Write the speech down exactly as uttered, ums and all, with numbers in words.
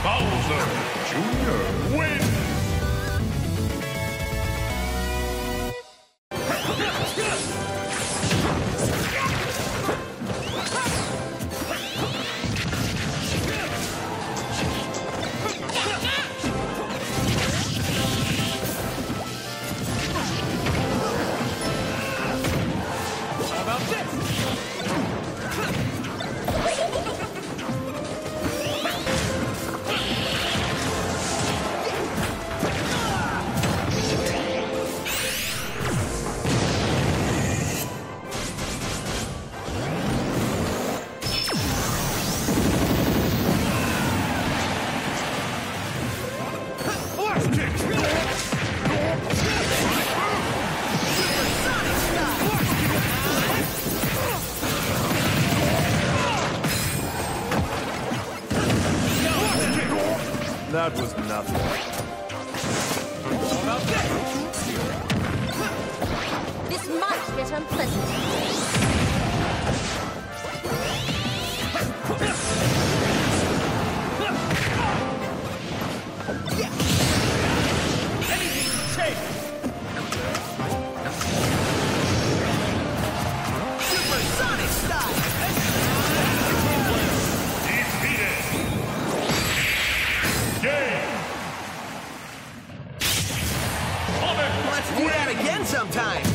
Bowser Junior wins! That was nothing. This might get unpleasant. Anything to take! Sometime.